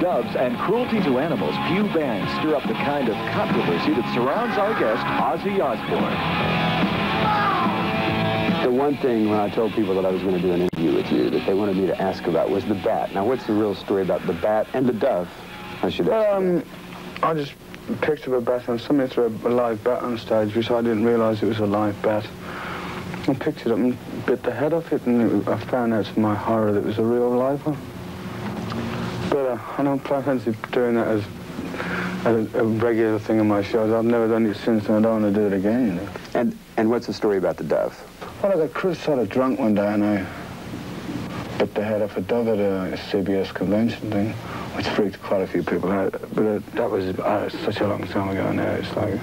doves, and cruelty to animals, few bands stir up the kind of controversy that surrounds our guest, Ozzy Osbourne. The one thing when I told people that I was going to do an interview with you that they wanted me to ask about was the bat. Now, what's the real story about the bat and the dove? I should ask you that. I just pictured a bat and somebody threw a live bat on stage, which I didn't realise it was a live bat. I picked it up and bit the head off it, and I found out to my horror that it was a real live one. But I don't fancy doing that as a regular thing in my shows. I've never done it since, and I don't want to do it again, you know. And what's the story about the dove? Well, I got crucified drunk one day, and I bit the head off a dove at a CBS convention thing, which freaked quite a few people out. But that was such a long time ago now. It's like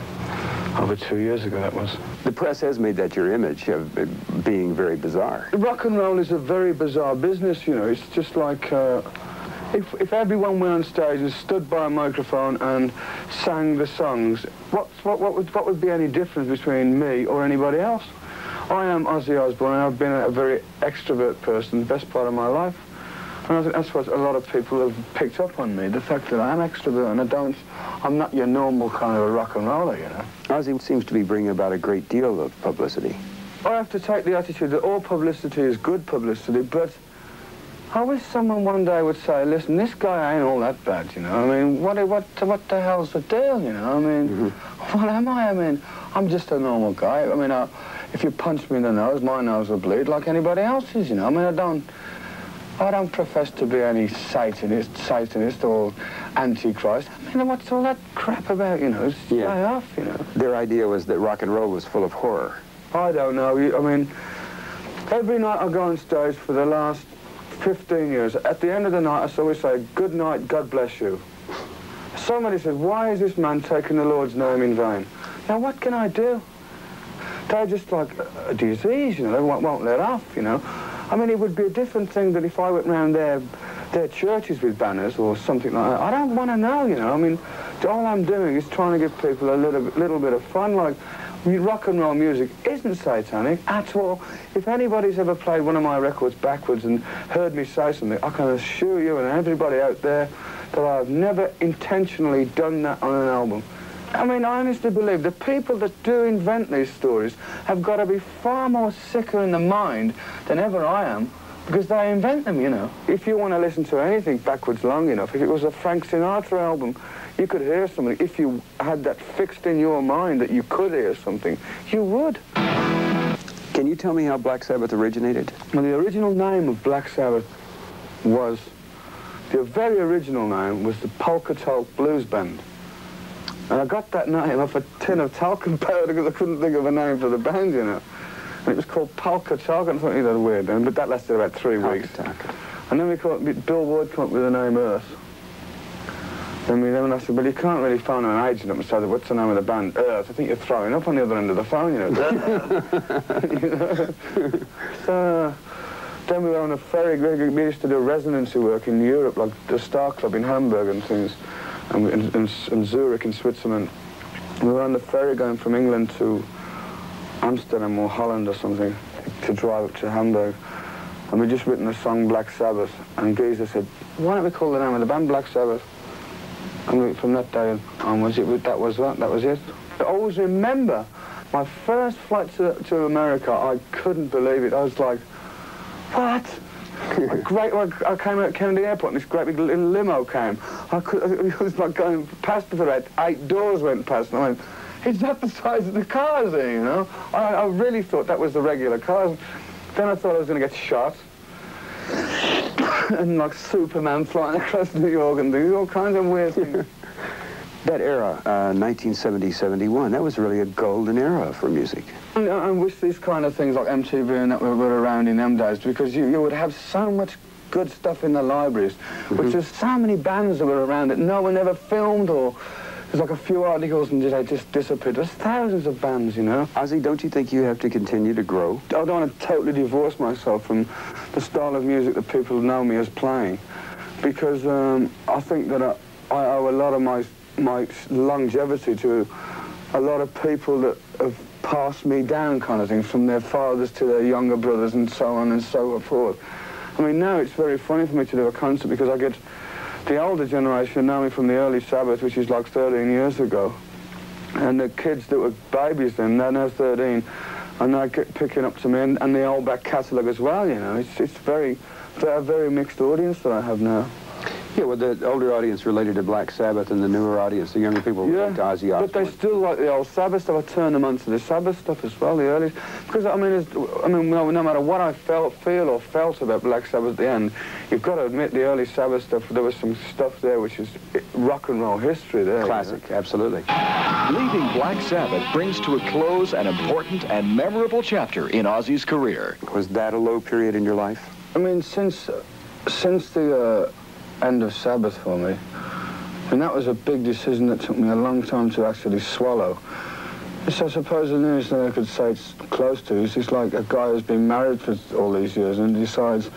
over 2 years ago, that was. The press has made that your image of being very bizarre. Rock and roll is a very bizarre business, you know. It's just like if everyone went on stage and stood by a microphone and sang the songs, what would be any difference between me or anybody else? I am Ozzy Osbourne, and I've been a very extrovert person the best part of my life. And I think that's what a lot of people have picked up on me, the fact that I'm extrovert and I'm not your normal kind of a rock and roller, you know. Ozzy seems to be bringing about a great deal of publicity. I have to take the attitude that all publicity is good publicity, but I wish someone one day would say, listen, this guy ain't all that bad, you know. I mean, what the hell's the deal, you know? I mean, what am I? I mean, I'm just a normal guy. I mean, if you punch me in the nose, my nose will bleed like anybody else's, you know. I mean, I don't profess to be any Satanist or Antichrist. I mean, what's all that crap about, you know? It's way off, you know. Their idea was that rock and roll was full of horror. I don't know. I mean, every night I go on stage for the last 15 years. At the end of the night, I always say, good night, God bless you. Somebody says, why is this man taking the Lord's name in vain? Now, what can I do? They're just like a disease, you know. They won't let off, you know. I mean, it would be a different thing that if I went round their churches with banners or something like that. I don't want to know, you know. I mean, all I'm doing is trying to give people a little bit of fun. Like, rock and roll music isn't satanic at all. If anybody's ever played one of my records backwards and heard me say something, I can assure you and everybody out there that I've never intentionally done that on an album. I mean, I honestly believe the people that do invent these stories have got to be far more sicker in the mind than ever I am, because they invent them, you know. If you want to listen to anything backwards long enough, if it was a Frank Sinatra album, you could hear something. If you had that fixed in your mind that you could hear something, you would. Can you tell me how Black Sabbath originated? Well, the original name of Black Sabbath was... The very original name was the Polka-Tolk Blues Band. And I got that name off a tin of talcum powder because I couldn't think of a name for the band, you know. And it was called Polka-Tolk, and I thought, you know, weird name, but that lasted about 3 weeks. And then Bill Ward came up with the name Earth. And then I said, well, you can't really phone an agent up and say, what's the name of the band? Earth. I think you're throwing up on the other end of the phone, you know. You know? So then we were on a ferry. We used to do residency work in Europe, like the Star Club in Hamburg and things. And Zurich in Switzerland. We were on the ferry going from England to Amsterdam or Holland or something to drive up to Hamburg. And we'd just written the song Black Sabbath. And Geezer said, why don't we call the name of the band Black Sabbath? And we, from that day onwards, that was it. I always remember my first flight to America. I couldn't believe it. I was like, what? I came out at Kennedy Airport and this great big little limo came. It was like going past the ferret. 8 doors went past and I went, it's not the size of the cars here, you know? I really thought that was the regular cars. Then I thought I was going to get shot. And like Superman flying across New York and doing all kinds of weird things. That era, 1970, 71, that was really a golden era for music. I wish these kind of things like MTV and that were around in them days, because you would have so much good stuff in the libraries, which there's so many bands that were around that no one ever filmed, or there's like a few articles and they just disappeared. There's thousands of bands, you know. Ozzy, don't you think you have to continue to grow? I don't want to totally divorce myself from the style of music that people know me as playing, because I think that I owe a lot of my longevity to a lot of people that have passed me down, kind of thing, from their fathers to their younger brothers and so on and so forth. I mean, now it's very funny for me to do a concert because I get The older generation know me from the early Sabbath, which is like 13 years ago. And the kids that were babies then, they're now 13, and they're picking up to me, and the old back catalogue as well, you know. They're a very mixed audience that I have now. Yeah, well, the older audience related to Black Sabbath, and the newer audience, the younger people, related to Ozzy Osbourne. But they still like the old Sabbath stuff. I turn them on to the Sabbath stuff as well, the early. Because, I mean, no matter what I felt about Black Sabbath at the end, you've got to admit the early Sabbath stuff, there was some stuff there which is rock and roll history there. Classic, you know? Absolutely. Leaving Black Sabbath brings to a close an important and memorable chapter in Ozzy's career. Was that a low period in your life? I mean, since the end of Sabbath for me. And that was a big decision that took me a long time to actually swallow. So I suppose the nearest thing I could say it's close to is it's like a guy who's been married for all these years and decides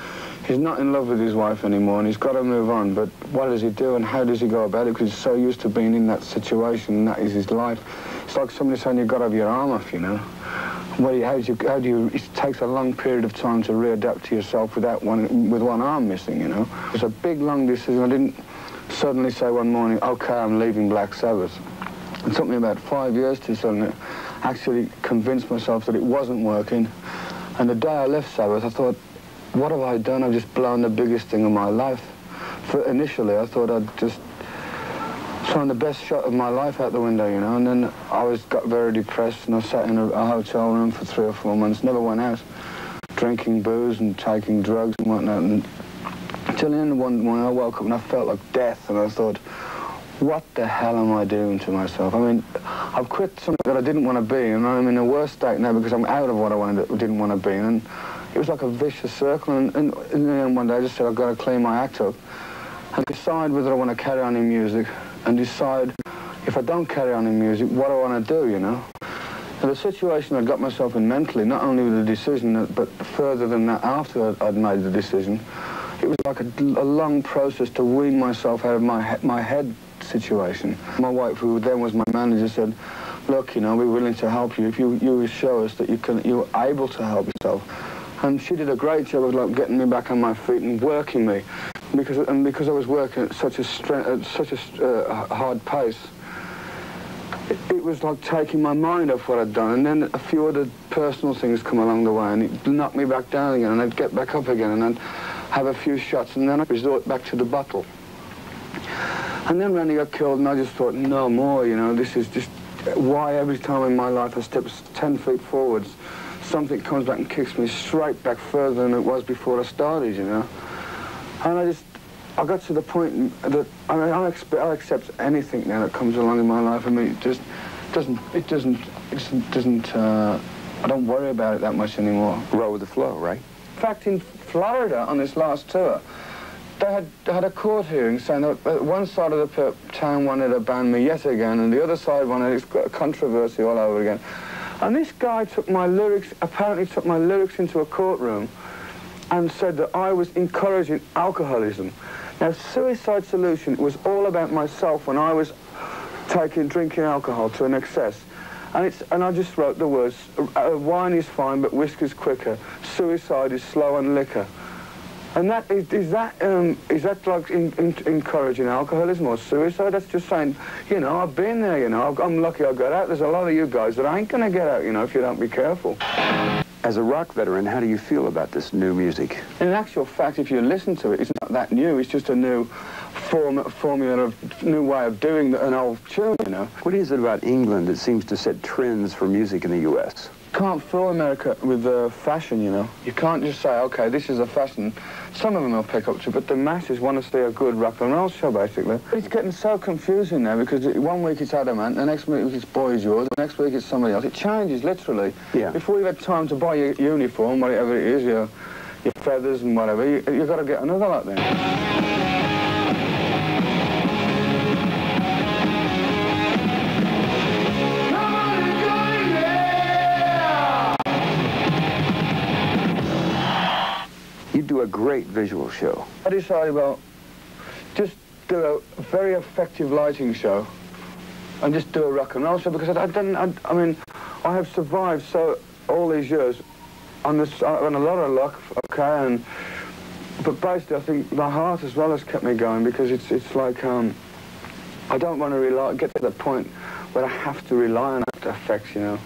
he's not in love with his wife anymore and he's got to move on, but what does he do and how does he go about it? Because he's so used to being in that situation and that is his life. It's like somebody saying you've got to have your arm off, you know. It takes a long period of time to readapt to yourself with one arm missing, you know. It's a big, long decision. I didn't suddenly say one morning, okay, I'm leaving Black Sabbath. It took me about 5 years to suddenly actually convince myself that it wasn't working. And the day I left Sabbath, I thought, what have I done? I've just blown the biggest thing of my life. Initially, I thought I'd just thrown the best shot of my life out the window, you know, and then I got very depressed and I sat in a hotel room for 3 or 4 months, never went out, drinking booze and taking drugs and whatnot, and until the end of one morning I woke up and I felt like death and I thought, what the hell am I doing to myself? I mean, I've quit something that I didn't want to be and I'm in a worse state now because I'm out of what I didn't want to be, and it was like a vicious circle, and in the end one day I just said, I've got to clean my act up and decide whether I want to carry on in music, and decide if I don't carry on in music, what I want to do, you know? And the situation I got myself in mentally, not only with the decision, but further than that, after I'd made the decision, it was like a long process to wean myself out of my head situation. My wife, who then was my manager, said, look, you know, we're willing to help you if you show us that you're able to help yourself. And she did a great job of like getting me back on my feet and working me. Because I was working at such a hard pace, it was like taking my mind off what I'd done, and then a few other personal things come along the way, and it knocked me back down again, and I'd get back up again, and I'd have a few shots, and then I'd resort back to the bottle. And then Randy got killed, and I just thought, no more, you know, this is just why every time in my life I step 10 feet forwards, something comes back and kicks me straight back further than it was before I started, you know? And I got to the point that, I mean, I'll accept anything now that comes along in my life. I mean, it just doesn't, I don't worry about it that much anymore. Roll with the flow, right? In fact, in Florida, on this last tour, they had a court hearing saying that one side of the town wanted to ban me yet again, and the other side wanted, it's got a controversy all over again. And this guy apparently took my lyrics into a courtroom, and said that I was encouraging alcoholism. Now, Suicide Solution was all about myself when I was drinking alcohol to an excess. And I just wrote the words, wine is fine, but whiskey's quicker. Suicide is slow and liquor. And that is that like encouraging alcoholism or suicide? That's just saying, you know, I've been there, you know, I'm lucky I got out. There's a lot of you guys that ain't gonna get out, you know, if you don't be careful. As a rock veteran, how do you feel about this new music? In actual fact, if you listen to it, it's not that new. It's just a new formula, a new way of doing an old tune, you know. What is it about England that seems to set trends for music in the U.S.? You can't fool America with fashion, you know. You can't just say, okay, this is a fashion. Some of them will pick up to, but the masses want to see a good rock and roll show, basically. It's getting so confusing now, because one week it's Adamant, the next week it's Boy George, the next week it's somebody else. It changes, literally. Yeah. Before you've had time to buy your uniform, whatever it is, your feathers and whatever, you've got to get another lot then. A great visual show. I decided, well, just do a very effective lighting show and just do a rock and roll show, because I have survived so all these years on a lot of luck, okay, and But basically, I think my heart as well has kept me going, because it's like I don't want to get to the point where I have to rely on After Effects, you know.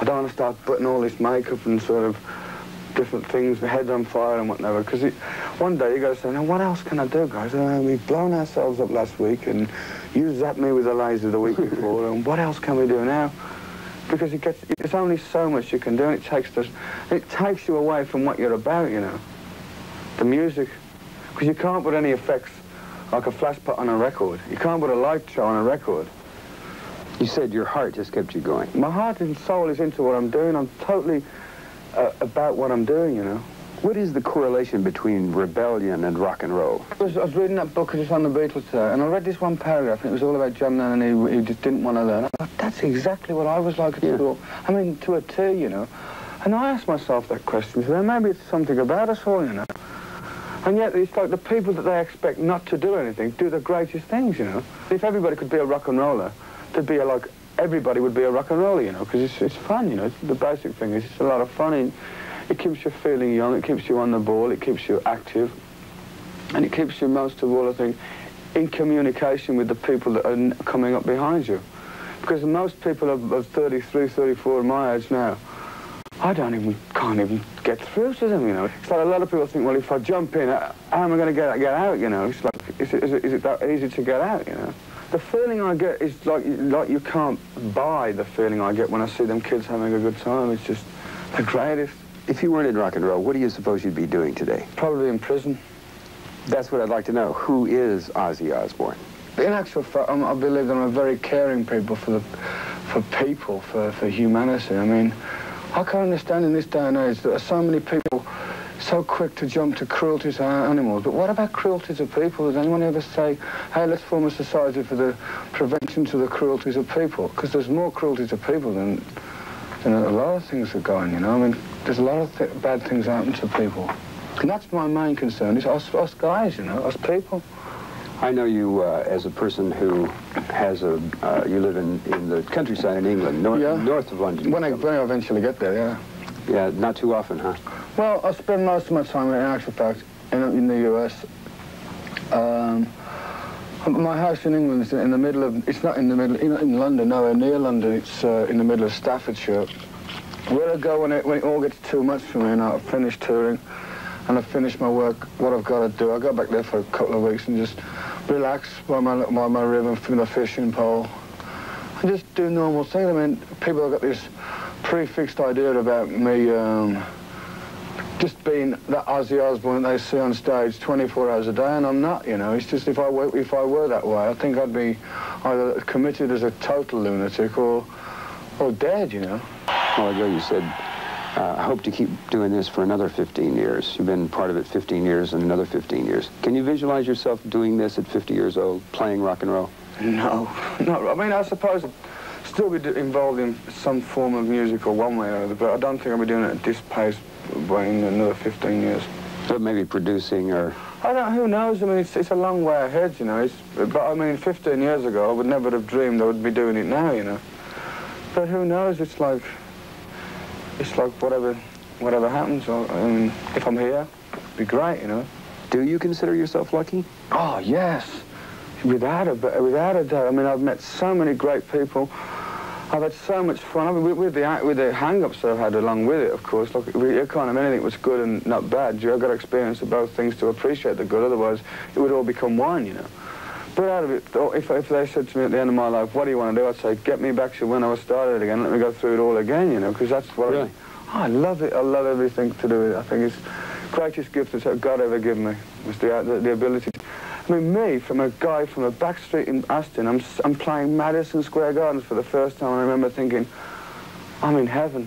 I don't want to start putting all this makeup and sort of different things, the head on fire and whatever, because one day you go say, now what else can I do, guys? We've blown ourselves up last week, and you zapped me with a laser the week before, and what else can we do now? Because it's only so much you can do, and it takes you away from what you're about, you know. The music, because you can't put any effects like a flash put on a record. You can't put a light show on a record. You said your heart just kept you going. My heart and soul is into what I'm doing. I'm totally about what I'm doing, you know. What is the correlation between rebellion and rock and roll? I was reading that book just on the Beatles today, and I read this one paragraph, and it was all about John Lennon, and he just didn't want to learn. I thought, that's exactly what I was like at school. I mean, to a T, you know. And I asked myself that question, so maybe it's something about us all, you know. And yet, it's like the people that they expect not to do anything do the greatest things, you know. If everybody could be a rock and roller, there'd be like, everybody would be a rock and roller, you know, because it's fun, you know. The basic thing is it's a lot of fun. It keeps you feeling young, it keeps you on the ball, it keeps you active, and it keeps you, most of all, I think, in communication with the people that are coming up behind you. Because most people of 33, 34, my age now, I can't even get through to them, you know. It's like a lot of people think, well, if I jump in, how am I going to get out, you know? It's like, is it that easy to get out, you know? The feeling I get is like you can't buy the feeling I get when I see them kids having a good time. It's just the greatest. If you weren't in rock and roll, what do you suppose you'd be doing today? Probably in prison. That's what I'd like to know. Who is Ozzy Osbourne? In actual fact, I believe that I'm a very caring people for humanity. I mean, I can't understand in this day and age that there are so many people so quick to jump to cruelty to animals, but what about cruelty to people? Does anyone ever say, hey, let's form a society for the prevention to the cruelties of people? Because there's more cruelty to people than a lot of things are going, you know? I mean, there's a lot of bad things happen to people. And that's my main concern, is us guys, you know, us people. I know you as a person who has a, you live in the countryside in England, north of London. When I eventually get there, yeah. Yeah, not too often, huh? Well, I spend most of my time, in actual fact, in the U.S. My house in England is in the middle of, it's not in the middle, in London, nowhere near London, it's in the middle of Staffordshire. Where I go when it all gets too much for me, and I've finished touring, and I've finished my work, what I've got to do, I go back there for a couple of weeks and just relax by my river from the fishing pole, and just do normal things. I mean, people have got this prefixed idea about me just being that Ozzy Osbourne they see on stage 24 hours a day, and I'm not, you know. It's just if I were that way, I think I'd be either committed as a total lunatic or dead, you know. A while ago you said, I hope to keep doing this for another 15 years. You've been part of it 15 years and another 15 years. Can you visualize yourself doing this at 50 years old, playing rock and roll? No, no. I mean, I suppose still be involved in some form of music or one way or another, but I don't think I'll be doing it at this pace in another 15 years. So maybe producing or... I don't know, who knows? I mean, it's a long way ahead, you know. But I mean, 15 years ago, I would never have dreamed I would be doing it now, you know. But who knows? It's like whatever happens. I mean, if I'm here, it'd be great, you know. Do you consider yourself lucky? Oh, yes. Without a doubt. I mean, I've met so many great people. I've had so much fun. I mean, with the hang-ups I've had along with it, of course. Look, you can't have anything that's good and not bad. You've got to experience of both things to appreciate the good. Otherwise, it would all become wine, you know. But out of it, if they said to me at the end of my life, what do you want to do? I'd say, get me back to when I started again. Let me go through it all again, you know, because that's what... Really? I love it. I love everything to do with it. I think it's the greatest gift that God ever gave me was the ability to... I mean, me, from a guy from a back street in Aston, I'm playing Madison Square Gardens for the first time, and I remember thinking, I'm in heaven.